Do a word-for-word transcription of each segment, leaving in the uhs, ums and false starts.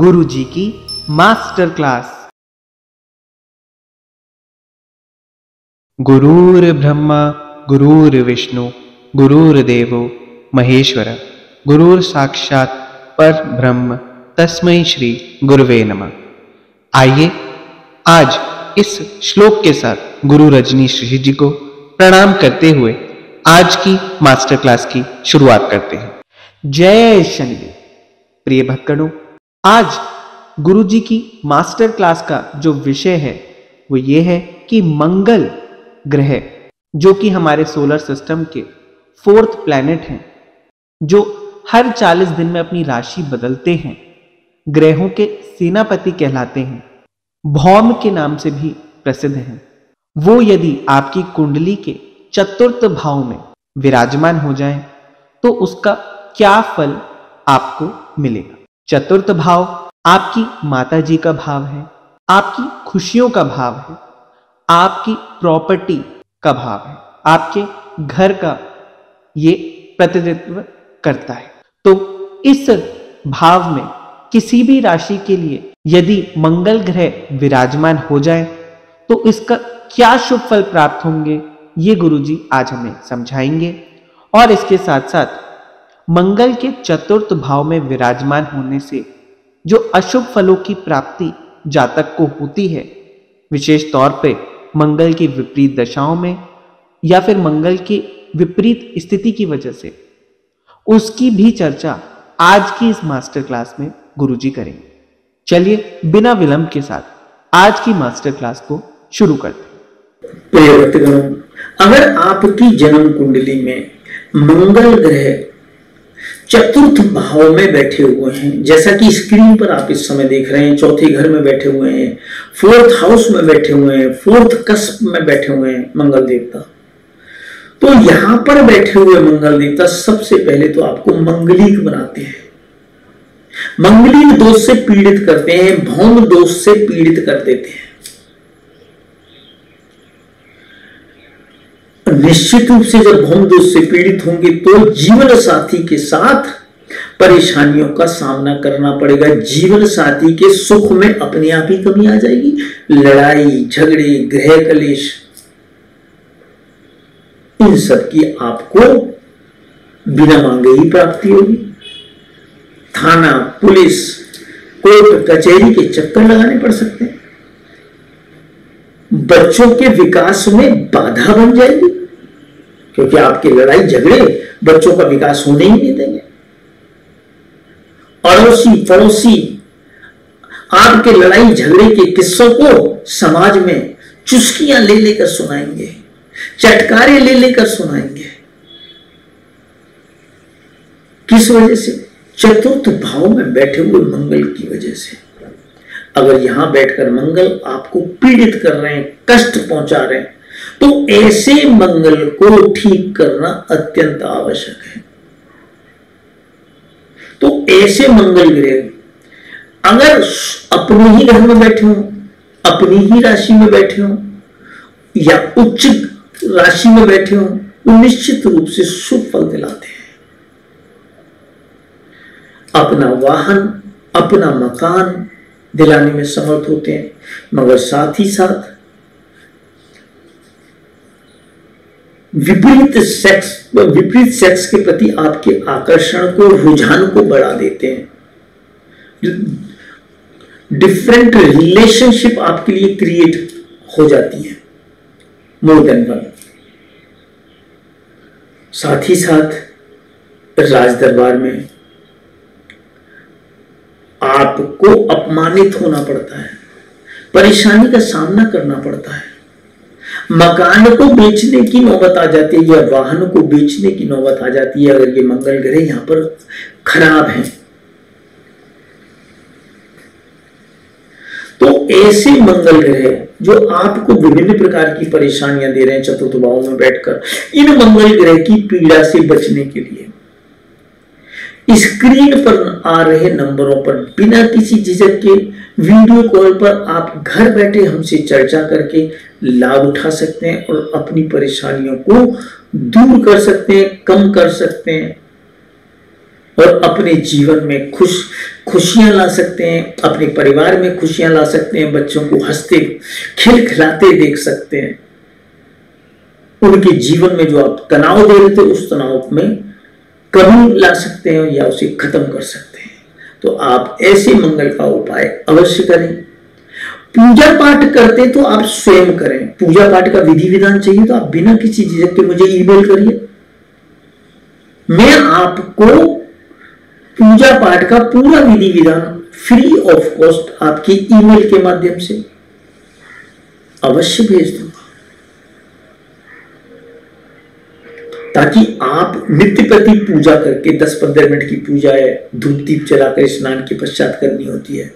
गुरु जी की master class. गुरुर् Brahma गुरुर्विष्णु गुरुर्देवो महेश्वर, गुरुर साक्षात पर ब्रह्म तस्मै श्री गुरुवे नमः। आइए आज इस श्लोक के साथ गुरु रजनीश ऋषि जी को प्रणाम करते हुए आज की मास्टर क्लास की शुरुआत करते हैं। जय शनिदेव। प्रिय भक्तों, आज गुरु जी की मास्टर क्लास का जो विषय है वो ये है कि मंगल ग्रह, जो कि हमारे सोलर सिस्टम के फोर्थ प्लैनेट हैं, जो हर चालीस दिन में अपनी राशि बदलते हैं, ग्रहों के सेनापति कहलाते हैं, भौम के नाम से भी प्रसिद्ध हैं, वो यदि आपकी कुंडली के चतुर्थ भाव में विराजमान हो जाएं, तो उसका क्या फल आपको मिलेगा। चतुर्थ भाव आपकी माता जी का भाव है, आपकी खुशियों का भाव है, आपकी प्रॉपर्टी का भाव है, आपके घर का ये प्रतिनिधित्व करता है। तो इस भाव में किसी भी राशि के लिए यदि मंगल ग्रह विराजमान हो जाए तो इसका क्या शुभ फल प्राप्त होंगे, ये गुरुजी आज हमें समझाएंगे। और इसके साथ साथ मंगल के चतुर्थ भाव में विराजमान होने से जो अशुभ फलों की प्राप्ति जातक को होती है, विशेष तौर पे मंगल की विपरीत दशाओं में या फिर मंगल की विपरीत स्थिति की वजह से, उसकी भी चर्चा आज की इस मास्टर क्लास में गुरुजी करेंगे। चलिए बिना विलंब के साथ आज की मास्टर क्लास को शुरू करते हैं। अगर आपकी जन्म कुंडली में मंगल ग्रह चतुर्थ भाव में बैठे हुए हैं, जैसा कि स्क्रीन पर आप इस समय देख रहे हैं, चौथे घर में बैठे हुए हैं, फोर्थ हाउस में बैठे हुए हैं, फोर्थ कस्प में बैठे हुए हैं मंगल देवता, तो यहां पर बैठे हुए मंगल देवता सबसे पहले तो आपको मंगलिक बनाते हैं, मंगलिक दोष से पीड़ित करते हैं, भौम दोष से पीड़ित कर देते हैं। निश्चित रूप से जब भौम दोष से पीड़ित होंगे तो जीवन साथी के साथ परेशानियों का सामना करना पड़ेगा, जीवन साथी के सुख में अपने आप ही कमी आ जाएगी, लड़ाई झगड़े गृह कलेश, इन सब की आपको बिना मांगे ही प्राप्ति होगी। थाना पुलिस कोर्ट कचहरी के चक्कर लगाने पड़ सकते हैं, बच्चों के विकास में बाधा बन जाएगी क्योंकि आपकी लड़ाई झगड़े बच्चों का विकास होने ही नहीं देंगे। अड़ोसी पड़ोसी आपके लड़ाई झगड़े के किस्सों को समाज में चुस्कियां ले लेकर सुनाएंगे, चटकारे ले लेकर सुनाएंगे। किस वजह से? चतुर्थ भाव में बैठे हुए मंगल की वजह से। अगर यहां बैठकर मंगल आपको पीड़ित कर रहे हैं, कष्ट पहुंचा रहे हैं, तो ऐसे मंगल को ठीक करना अत्यंत आवश्यक है। तो ऐसे मंगल ग्रह अगर अपने ही घर में बैठे हो, अपनी ही राशि में बैठे हो या उच्च राशि में बैठे हो, वो निश्चित रूप से शुभ फल दिलाते हैं। अपना वाहन, अपना मकान दिलाने में समर्थ होते हैं, मगर साथ ही साथ विपरीत सेक्स विपरीत सेक्स के प्रति आपके आकर्षण को, रुझान को बढ़ा देते हैं। डिफरेंट रिलेशनशिप आपके लिए क्रिएट हो जाती है, मोर देन वन। साथ ही साथ राज दरबार में आपको अपमानित होना पड़ता है, परेशानी का सामना करना पड़ता है, मकान को बेचने की नौबत आ जाती है या वाहन को बेचने की नौबत आ जाती है अगर ये मंगल ग्रह यहां पर खराब है। तो ऐसे मंगल ग्रह जो आपको विभिन्न प्रकार की परेशानियां दे रहे हैं चतुर्थ भाव में बैठकर, इन मंगल ग्रह की पीड़ा से बचने के लिए स्क्रीन पर आ रहे नंबरों पर बिना किसी झिझक के वीडियो कॉल पर आप घर बैठे हमसे चर्चा करके लाभ उठा सकते हैं और अपनी परेशानियों को दूर कर सकते हैं, कम कर सकते हैं। और अपने जीवन में खुश खुशियां ला सकते हैं, अपने परिवार में खुशियां ला सकते हैं, बच्चों को हंसते खिलखिलाते देख सकते हैं। उनके जीवन में जो आप तनाव दे रहे थे उस तनाव में कमी ला सकते हैं या उसे खत्म कर सकते हैं। तो आप ऐसे मंगल का उपाय अवश्य करें। पूजा पाठ करते तो आप स्वयं करें। पूजा पाठ का विधि विधान चाहिए तो आप बिना किसी झिझक के मुझे ईमेल करिए, मैं आपको पूजा पाठ का पूरा विधि विधान फ्री ऑफ कॉस्ट आपकी ईमेल के माध्यम से अवश्य भेज दूंगा, ताकि आप नित्य प्रति पूजा करके दस पंद्रह मिनट की पूजा है धूप दीप जलाकर स्नान के पश्चात करनी होती है,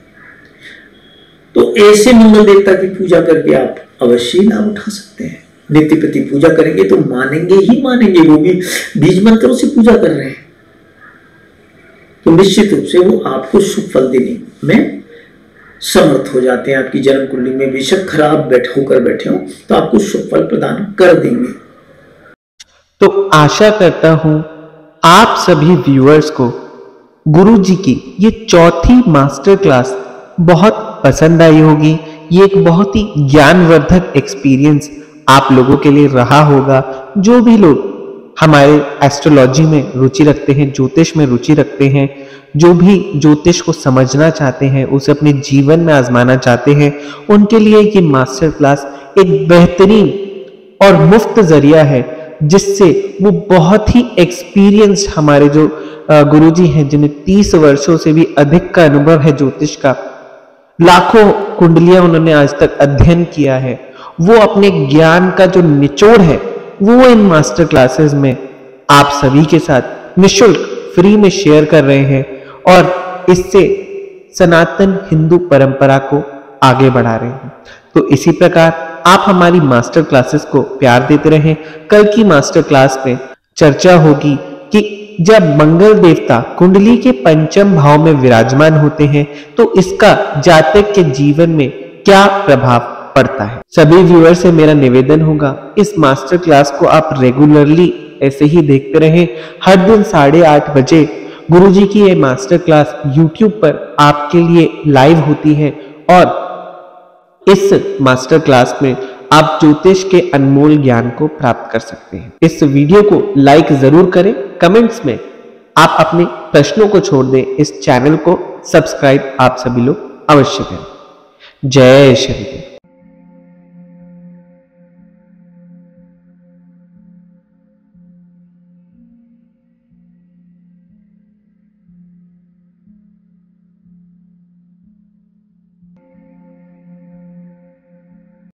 तो ऐसे मंगल देवता की पूजा करके आप अवश्य लाभ उठा सकते हैं। नित्य प्रति पूजा करेंगे तो मानेंगे ही मानेंगे, वो भी बीज मंत्रों से पूजा कर रहे हैं, तो निश्चित रूप से वो आपको शुभ फल देने में समर्थ हो जाते हैं। आपकी जन्म कुंडली में बेशक खराब बैठ होकर बैठे हो तो आपको शुभ फल प्रदान कर देंगे। तो आशा करता हूं आप सभी व्यूअर्स को गुरु जी की ये चौथी मास्टर क्लास बहुत पसंद आई होगी। ये एक बहुत ही ज्ञानवर्धक एक्सपीरियंस आप लोगों के लिए रहा होगा। जो भी लोग हमारे एस्ट्रोलॉजी में रुचि रखते हैं, ज्योतिष में रुचि रखते हैं, जो भी ज्योतिष को समझना चाहते हैं, उसे अपने जीवन में आजमाना चाहते हैं, उनके लिए ये मास्टर क्लास एक बेहतरीन और मुफ्त जरिया है, जिससे वो बहुत ही एक्सपीरियंस हमारे जो गुरुजी हैं, जिन्हें तीस वर्षों से भी अधिक का अनुभव है ज्योतिष का, लाखों कुंडलियां उन्होंने आज तक अध्ययन किया है, वो अपने ज्ञान का जो निचोड़ है वो इन मास्टर क्लासेस में आप सभी के साथ निशुल्क फ्री में शेयर कर रहे हैं और इससे सनातन हिंदू परंपरा को आगे बढ़ा रहे हैं। तो इसी प्रकार आप हमारी मास्टर क्लासेस को प्यार देते रहें। कल की मास्टर क्लास में चर्चा होगी कि जब मंगल देवता कुंडली के पंचम भाव में विराजमान होते हैं तो इसका जातक के जीवन में क्या प्रभाव पड़ता है। सभी व्यूअर से मेरा निवेदन होगा इस मास्टर क्लास को आप रेगुलरली ऐसे ही देखते रहें। हर दिन साढ़े आठ बजे गुरुजी की ये मास्टर क्लास यूट्यूब पर आपके लिए लाइव होती है और इस मास्टर क्लास में आप ज्योतिष के अनमोल ज्ञान को प्राप्त कर सकते हैं। इस वीडियो को लाइक जरूर करें, कमेंट्स में आप अपने प्रश्नों को छोड़ दें, इस चैनल को सब्सक्राइब आप सभी लोग अवश्य करें। जय श्री देव।